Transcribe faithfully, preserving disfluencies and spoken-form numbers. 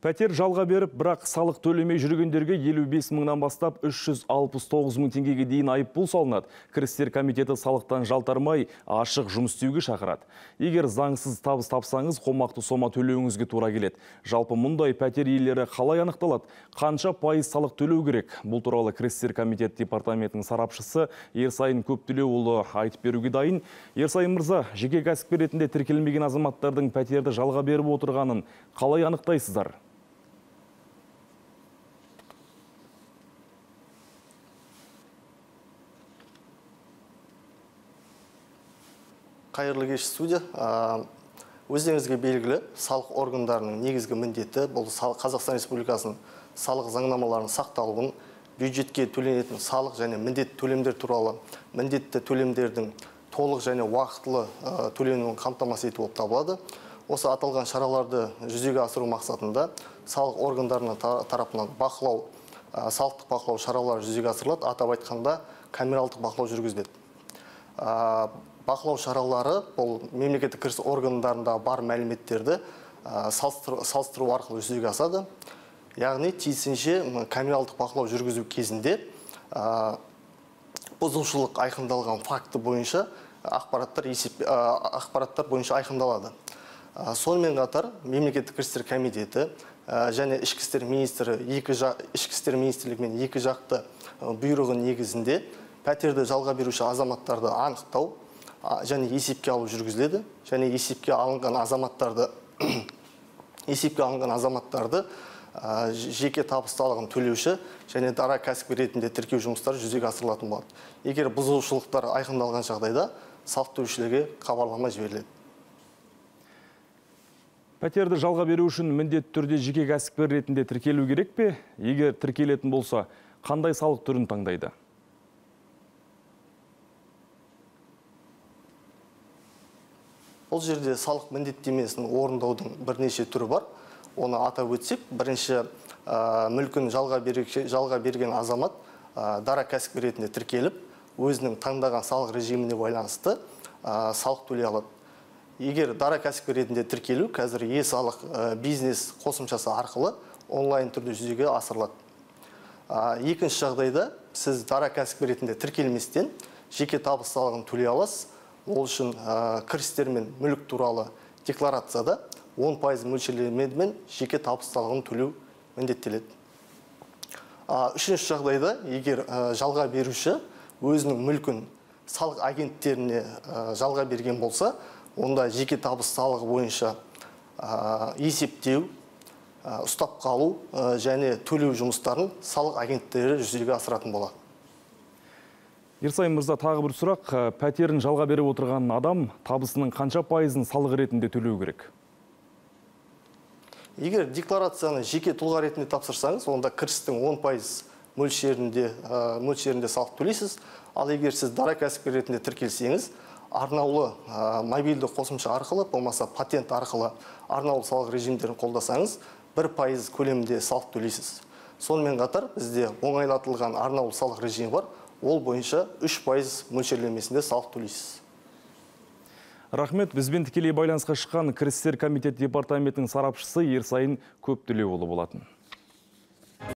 Пәтер жалға беріп, бірақ салық төлемей жүргендерге елу бес мыңнан бастап үш жүз алпыс тоғыз мың теңгеге дейін айыппұл салынады. Кірістер комитеті салықтан жалтармай, ашық жұмыс істеуге шақырады. Егер заңсыз табыс тапсаңыз, қомақты сома төлеуіңізге тура келеді. Жалпы мұндай пәтер иелері қалай анықталады? Қанша пайыз салық төлеу керек? Бұл туралы Кірістер комитеті департаментінің сарапшысы Ерсайын Көптілеу айтып беруге дайын. Ерсай Мырза, жеке кәсіпкер ретінде тіркелмеген азаматтардың пәтерді жалға беріп отырғанын қалай анықтайсыздар? Қайырлы кеш студия. Өздеріңізге белгілі, салық органдарының негізгі міндеті бұл Қазақстан Республикасының салық заңнамаларының сақталуын, бюджетке төленетін салық және міндетті төлемдер туралы міндетті төлемдердің толық және уақытылы төленуін қамтамасыз ету болып табылады. Осы аталған шараларды жүзеге асыру мақсатында салық органдарының тарапынан бақылау, салықтық бақылау шаралары жүзеге асырылады, атап айтқанда камералдық бақылау жүргізіледі. Бақылау шаралары бұл мемлекеттік кіріс органдарында бар мәліметтерді салыстыру арқылы жүзеге асады. Яғни тиісінше камералдық бақылау жүргізу кезінде бұзушылық айқындалған факті бойынша ақпараттар есеп ақпараттар бойынша айқындалады. Сонымен қатар мемлекеттік кірістер комитеті және ішкі істер министрі екі ішкі істер министрлігімен екі жақты бұйрығы негізінде пәтерді жалға беруші азаматтарды анықтау және есепке алу жүргізіледі, және есепке алынған азаматтарды есепке алынған азаматтарды жеке табыс салығын төлеуші және дара кәсіпкер ретінде тіркеу жұмыстары жүзеге асырылатын болады. Егер бұзушылықтар айқындалған жағдайда салық төлеушілерге хабарлама жіберіледі. Пәтерді жалға беру үшін міндетті түрде жеке кәсіпкер ретінде тіркелу керек пе? Егер тіркелетін болса, қандай салық түрін таңдайды? Бұл жерде салық міндеттемесін орындаудың бірнеше түрі бар. Оны атап өтсек, бірінші мүлкін жалға берген азамат дара кәсіпкер ретінде тіркеліп, өзінің таңдаған салық режиміне байланысты салық төлей алады. Егер дара кәсіпкер ретінде тіркелу қазір е-салық бизнес қосымшасы арқылы онлайн түрде жүзеге асырылады. Екінші жағдайда сіз дара кәсіпкер ретінде тіркелместен жеке табыс салығын төлей аласыз. Ол үшін кірістер мен мүлік туралы декларацияда он пайыз мөлшерлемемен жеке табыс салығын төлеу міндеттеледі. Үшінші жағдайда, егер жалға беруші өзінің мүлкін салық агенттеріне жалға берген болса, онда жеке табыс салығы бойынша есептеу, ұстап қалу және төлеу жұмыстарын салық агенттері жүзеге асыратын болады. Ерсай Мырза, тағы бір сұрақ. Пәтерін жалға беріп отырған адам табысының қанша пайызын салық ретінде төлеу керек? Егер декларацияны жеке тұлға ретінде тапсырсаңыз, онда кірістің он пайыз мөлшерінде, мөлшерінде салық төлейсіз. Ал егер сіз дара кәсіпкер ретінде тіркелсеңіз, арнаулы мобильді қосымша арқылы, болмаса патент арқылы арнаулы салық режимдерін қолдасаңыз, бір пайыз көлемінде салық төлейсіз. Сонымен қатар, бізде оңайлатылған арнаулы салық режимі бар. Ол бойынша үш пайыз мөлшерлемесінде салық төлейсіз. Рахмет, бізбен тікелей байланысқа шыққан Кірістер комитеті департаментінің сарапшысы Ерсайын Көптілеу болатын.